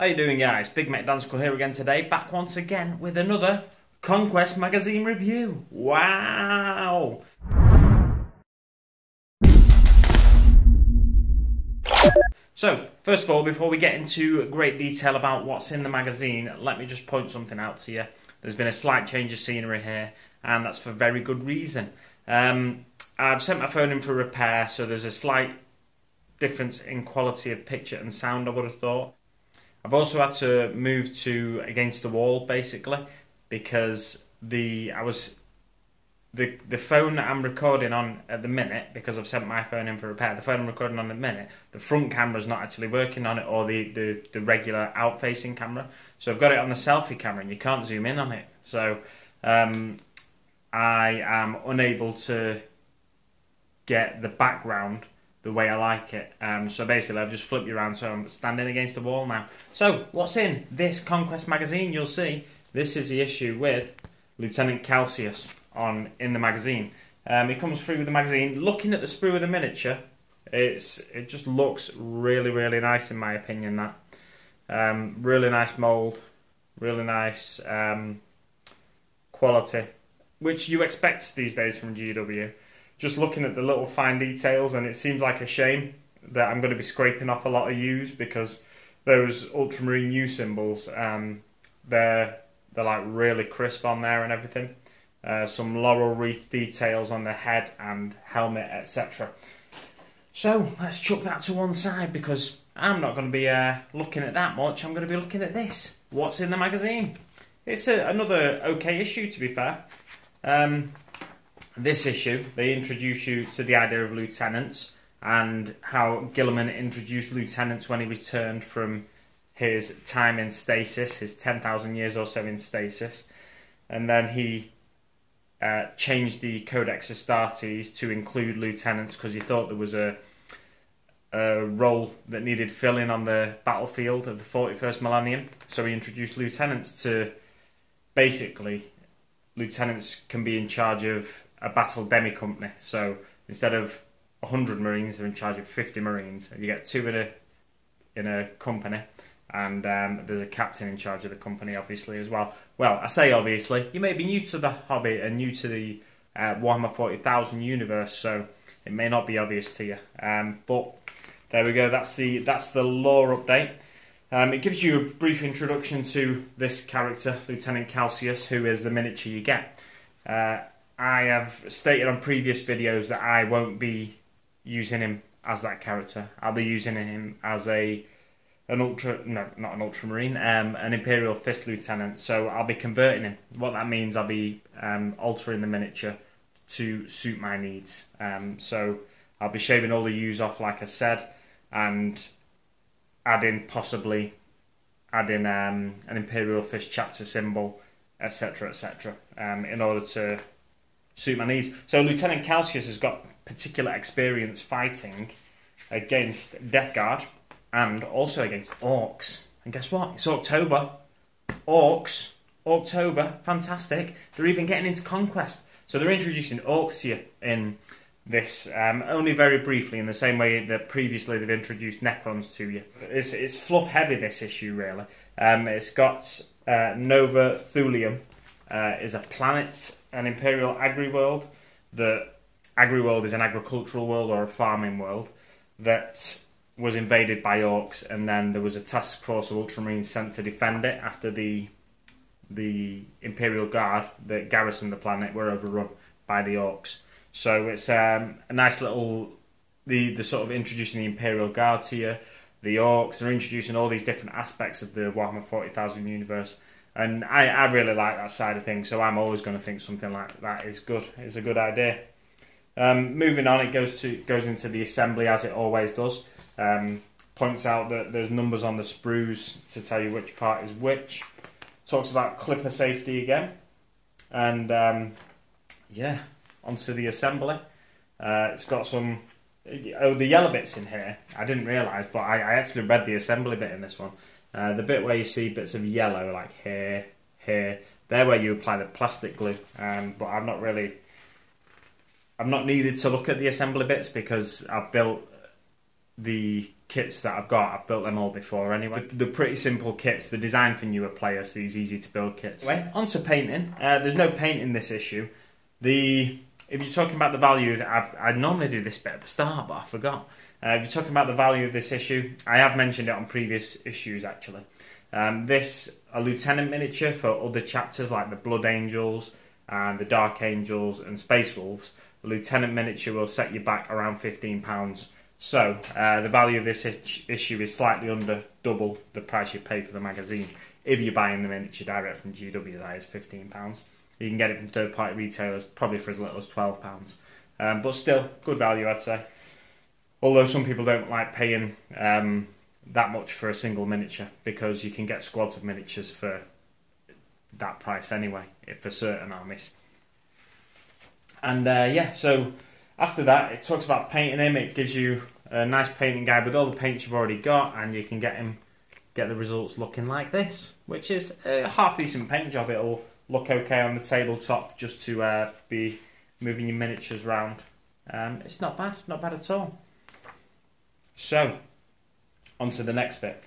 How you doing, guys? Big Mek Danskull here again today, back once again with another Conquest magazine review. Wow! So, first of all, before we get into great detail about what's in the magazine, let me just point something out to you. There's been a slight change of scenery here, and that's for very good reason. I've sent my phone in for repair, so there's a slight difference in quality of picture and sound, I would have thought. I've also had to move to against the wall, basically, because the phone that I'm recording on at the minute, because I've sent my phone in for repair, the phone I'm recording on at the minute, the front camera's not actually working on it, or the regular out-facing camera. So I've got it on the selfie camera, and you can't zoom in on it. So I am unable to get the background the way I like it. So basically I've just flipped you around, so I'm standing against the wall now. So what's in this Conquest magazine? You'll see this is the issue with Lieutenant Calsius in the magazine. It comes through with the magazine. Looking at the sprue of the miniature, it just looks really, really nice in my opinion, that. Really nice mould, really nice quality, which you expect these days from GW. Just looking at the little fine details, and it seems like a shame that I'm going to be scraping off a lot of U's, because those Ultramarine U symbols, they're like really crisp on there and everything. Some laurel wreath details on the head and helmet, etc. So let's chuck that to one side, because I'm not going to be looking at that much. I'm going to be looking at this. What's in the magazine? It's another okay issue, to be fair. This issue, they introduce you to the idea of lieutenants and how Gilliman introduced lieutenants when he returned from his time in stasis, his 10,000 years or so in stasis. And then he changed the Codex Astartes to include lieutenants because he thought there was a role that needed filling on the battlefield of the 41st millennium. So he introduced lieutenants to, basically, lieutenants can be in charge of a battle demi-company, so instead of 100 Marines, they're in charge of 50 Marines, and you get two in a company, and there's a captain in charge of the company, obviously, as well. Well, I say obviously, you may be new to the hobby and new to the Warhammer 40,000 universe, so it may not be obvious to you, but there we go, that's the lore update. It gives you a brief introduction to this character, Lieutenant Calsius, who is the miniature you get. I have stated on previous videos that I won't be using him as that character. I'll be using him as an Imperial Fist Lieutenant. So I'll be converting him. What that means, I'll be altering the miniature to suit my needs. So I'll be shaving all the U's off, like I said, and possibly adding an Imperial Fist chapter symbol, etc., etc., in order to suit my needs. So Lieutenant Calsius has got particular experience fighting against Death Guard and also against Orcs. And guess what? It's October. Orcs. Orctober. Fantastic. They're even getting into Conquest. So they're introducing Orcs to you in this, only very briefly, in the same way that previously they've introduced Necrons to you. It's fluff heavy, this issue, really. It's got Nova Thulium. Is a planet, an imperial agri-world. The agri-world is an agricultural world or a farming world that was invaded by Orcs, and then there was a task force of Ultramarines sent to defend it after the Imperial Guard that garrisoned the planet were overrun by the Orcs. So it's a nice little, the sort of introducing the Imperial Guard to you, the Orcs, they're introducing all these different aspects of the Warhammer 40,000 universe. And I really like that side of things, so I'm always going to think something like that is good. It's a good idea. Moving on, it goes into the assembly, as it always does. Points out that there's numbers on the sprues to tell you which part is which. Talks about clipper safety again. And, yeah, onto the assembly. It's got some... Oh, the yellow bit's in here. I didn't realise, but I actually read the assembly bit in this one. The bit where you see bits of yellow, like here, they're where you apply the plastic glue. But I'm not needed to look at the assembly bits because I've built the kits that I've got. I've built them all before anyway. They're pretty simple kits. They're designed for newer players, these easy-to-build kits. Anyway, on to painting. There's no painting this issue. If you're talking about the value, I normally do this bit at the start, but I forgot. If you're talking about the value of this issue, I have mentioned it on previous issues, actually. This, a Lieutenant miniature for other chapters like the Blood Angels and the Dark Angels and Space Wolves. The Lieutenant miniature will set you back around £15. So, the value of this issue is slightly under double the price you pay for the magazine. If you're buying the miniature direct from GW, that is £15. You can get it from third-party retailers, probably for as little as £12. But still, good value, I'd say. Although some people don't like paying that much for a single miniature, because you can get squads of miniatures for that price anyway, for certain armies. And yeah, so after that, it talks about painting him. It gives you a nice painting guide with all the paints you've already got, and you can get the results looking like this, which is a half-decent paint job. It'll look okay on the tabletop just to be moving your miniatures around. It's not bad at all. So, on to the next bit.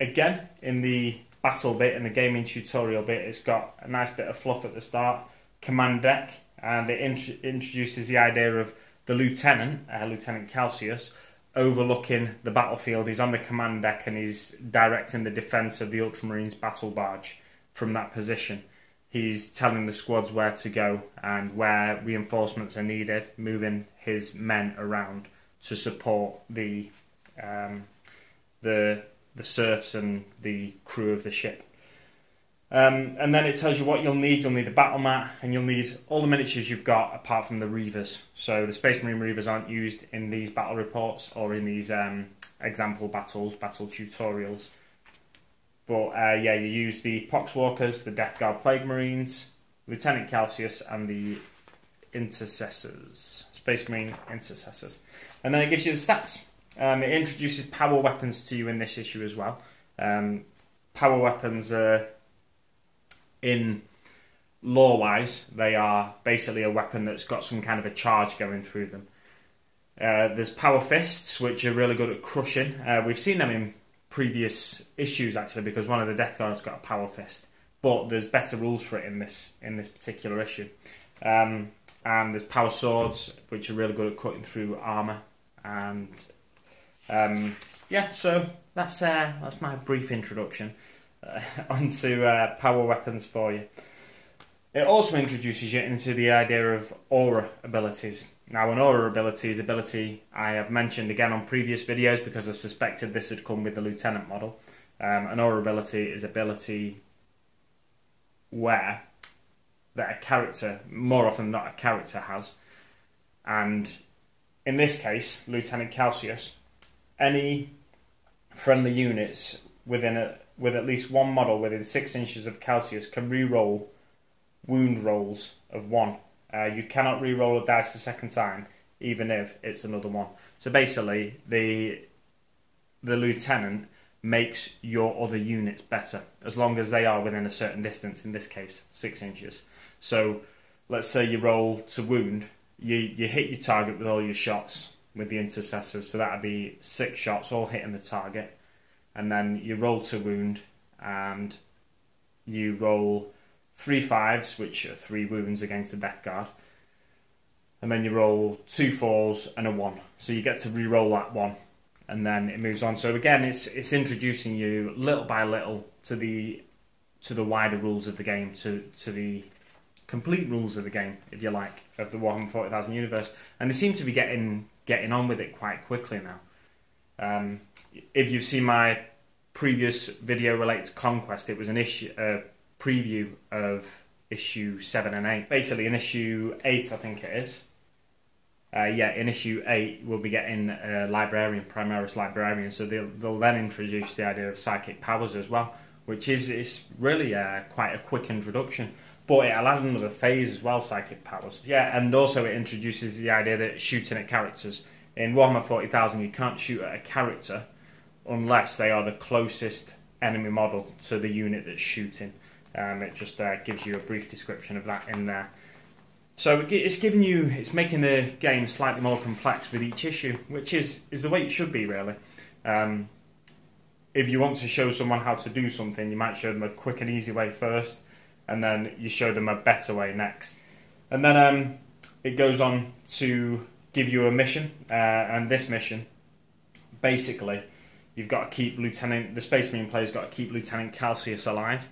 Again, in the battle bit, in the gaming tutorial bit, it's got a nice bit of fluff at the start, command deck, and it introduces the idea of the lieutenant, Lieutenant Calsius, overlooking the battlefield. He's on the command deck and he's directing the defence of the Ultramarines battle barge from that position. He's telling the squads where to go and where reinforcements are needed, moving his men around to support the serfs and the crew of the ship. And then it tells you what you'll need. You'll need the battle mat, and you'll need all the miniatures you've got apart from the Reavers. So the Space Marine Reavers aren't used in these battle reports or in these example battles, battle tutorials. But yeah, you use the Poxwalkers, the Death Guard Plague Marines, Lieutenant Calsius, and the Intercessors, Space Marine Intercessors. And then it gives you the stats. It introduces power weapons to you in this issue as well. Power weapons are, in lore-wise, they are basically a weapon that's got some kind of a charge going through them. There's power fists, which are really good at crushing. We've seen them in previous issues, actually, because one of the Death Guard's got a power fist. But there's better rules for it in this particular issue. And there's power swords, which are really good at cutting through armour. And yeah, so that's my brief introduction onto power weapons for you. It also introduces you into the idea of aura abilities. Now, an aura ability is an ability I have mentioned again on previous videos because I suspected this had come with the lieutenant model. An aura ability is ability where that a character, more often than not, a character has, and in this case, Lieutenant Calsius, any friendly units with at least one model within 6 inches of Calsius can re-roll wound rolls of one. You cannot re-roll a dice a second time, even if it's another one. So basically, the lieutenant makes your other units better, as long as they are within a certain distance, in this case, 6 inches. So let's say you roll to wound, you hit your target with all your shots with the intercessors, so that would be 6 shots all hitting the target, and then you roll to wound and you roll 3 5s, which are 3 wounds against the Death Guard, and then you roll 2 4s and a 1, so you get to re-roll that 1, and then it moves on. So again, it's introducing you little by little to the wider rules of the game, to the complete rules of the game, if you like, of the Warhammer 40,000 universe, and they seem to be getting on with it quite quickly now. If you've seen my previous video related to Conquest, it was a preview of issue 7 and 8. Basically, in issue 8, I think it is. Yeah, in issue 8, we'll be getting a librarian, Primaris Librarian, so they'll then introduce the idea of psychic powers as well, which is really quite a quick introduction. But it allowed another phase as well, psychic powers. Yeah, and also it introduces the idea that shooting at characters. In Warhammer 40,000, you can't shoot at a character unless they are the closest enemy model to the unit that's shooting. It just gives you a brief description of that in there. So it's giving you, it's making the game slightly more complex with each issue, which is the way it should be, really. If you want to show someone how to do something, you might show them a quick and easy way first, and then you show them a better way next. And then it goes on to give you a mission, and this mission, basically, you've got to keep the Space Marine player's got to keep Lieutenant Calsius alive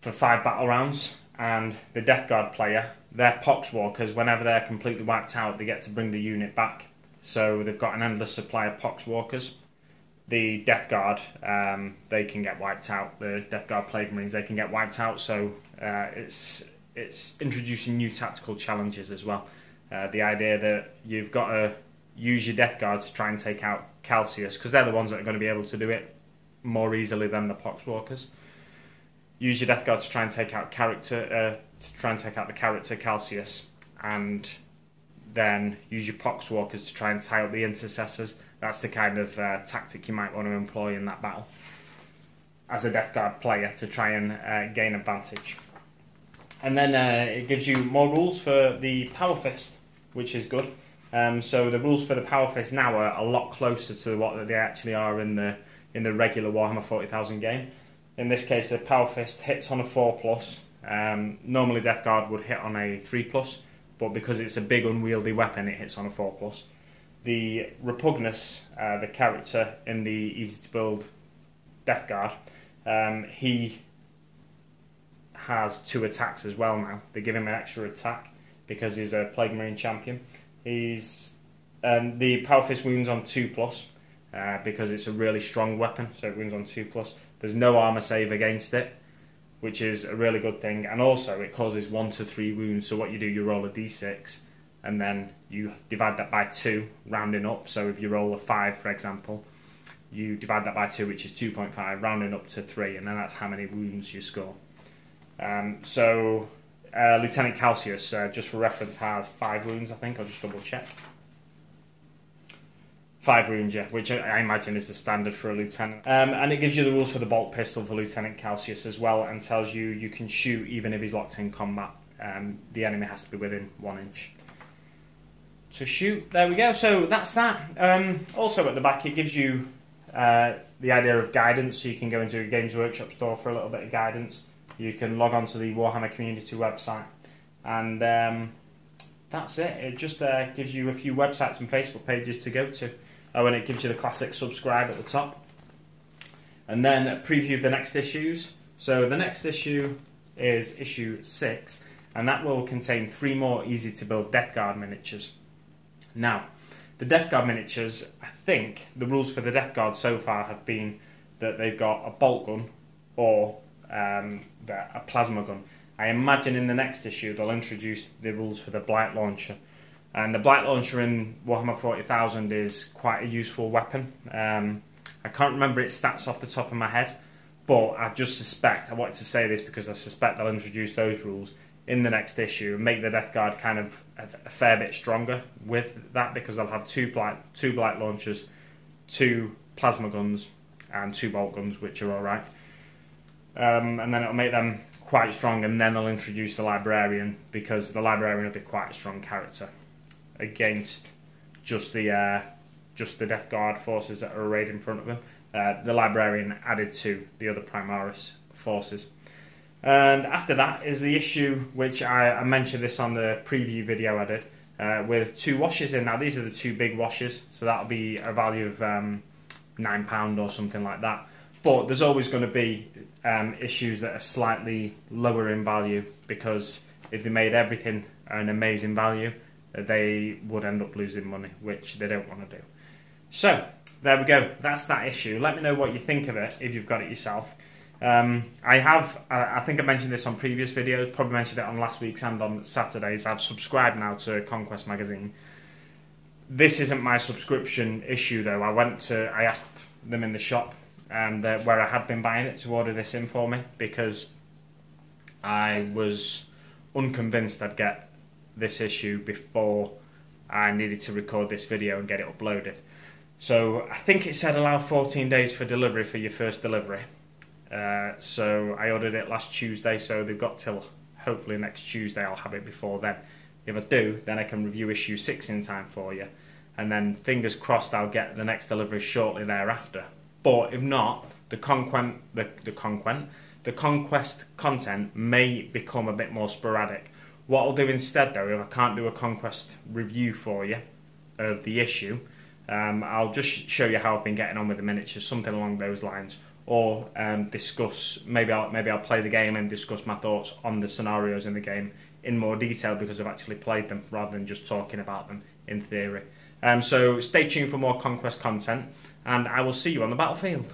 for 5 battle rounds, and the Death Guard player, their Poxwalkers, whenever they're completely wiped out, they get to bring the unit back. So they've got an endless supply of Poxwalkers. The Death Guard, they can get wiped out. The Death Guard Plague Marines, they can get wiped out. So it's introducing new tactical challenges as well. The idea that you've got to use your Death Guard to try and take out Calsius, because they're the ones that are going to be able to do it more easily than the Poxwalkers. Use your Death Guard to try and take out the character Calsius, and then use your Poxwalkers to try and tie up the Intercessors. That's the kind of tactic you might want to employ in that battle as a Death Guard player to try and gain advantage. And then it gives you more rules for the Power Fist, which is good. So the rules for the Power Fist now are a lot closer to what they actually are in the regular Warhammer 40,000 game. In this case, the Power Fist hits on a 4+. Normally, Death Guard would hit on a 3+, but because it's a big unwieldy weapon, it hits on a 4+. The Repugnus, the character in the easy-to-build Death Guard, he has 2 attacks as well now. They give him an extra attack because he's a Plague Marine champion. He's the Power Fist wounds on 2+, because it's a really strong weapon, so it wounds on 2+. There's no armor save against it, which is a really good thing. And also, it causes 1 to 3 wounds, so what you do, you roll a d6, and then you divide that by 2, rounding up. So if you roll a 5, for example, you divide that by 2, which is 2.5, rounding up to 3, and then that's how many wounds you score. Lieutenant Calsius, just for reference, has 5 wounds, I think. I'll just double check. 5 wounds, yeah, which I imagine is the standard for a lieutenant. And it gives you the rules for the bolt pistol for Lieutenant Calsius as well, and tells you you can shoot even if he's locked in combat. The enemy has to be within 1 inch. To shoot. There we go. So that's that. Also at the back, it gives you the idea of guidance, so you can go into a Games Workshop store for a little bit of guidance. You can log on to the Warhammer Community website, and that's it. It just gives you a few websites and Facebook pages to go to. Oh, and it gives you the classic subscribe at the top, and then a preview of the next issues. So the next issue is issue 6, and that will contain 3 more easy to build Death Guard miniatures. Now, the Death Guard miniatures, I think, the rules for the Death Guard so far have been that they've got a bolt gun or a plasma gun. I imagine in the next issue they'll introduce the rules for the Blight Launcher. And the Blight Launcher in Warhammer 40,000 is quite a useful weapon. I can't remember its stats off the top of my head, but I wanted to say this because I suspect they'll introduce those rules in the next issue and make the Death Guard kind of a fair bit stronger with that, because they'll have 2 blight launchers, 2 plasma guns and 2 bolt guns, which are alright. And then it'll make them quite strong, and then they'll introduce the Librarian, because the Librarian will be quite a strong character against just the Death Guard forces that are arrayed in front of them. The Librarian added to the other Primaris forces. And after that is the issue, which I mentioned this on the preview video I did, with 2 washes in. Now, these are the 2 big washes, so that'll be a value of £9 or something like that. But there's always going to be issues that are slightly lower in value, because if they made everything an amazing value, they would end up losing money, which they don't want to do. So, there we go. That's that issue. Let me know what you think of it, if you've got it yourself. I think I mentioned this on previous videos, probably mentioned it on last week's and on Saturdays. I've subscribed now to Conquest magazine. This isn't my subscription issue though. I asked them in the shop and where I had been buying it to order this in for me, because I was unconvinced I'd get this issue before I needed to record this video and get it uploaded. So I think it said allow 14 days for delivery for your first delivery. So I ordered it last Tuesday, so they've got till hopefully next Tuesday I'll have it before then. If I do, then I can review issue 6 in time for you, and then fingers crossed I'll get the next delivery shortly thereafter. But if not, the Conquest content may become a bit more sporadic. What I'll do instead, though, if I can't do a Conquest review for you of the issue, I'll just show you how I've been getting on with the miniatures, something along those lines, or discuss, maybe I'll play the game and discuss my thoughts on the scenarios in the game in more detail, because I've actually played them rather than just talking about them in theory. So stay tuned for more Conquest content, and I will see you on the battlefield.